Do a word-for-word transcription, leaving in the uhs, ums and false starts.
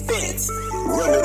Benz, running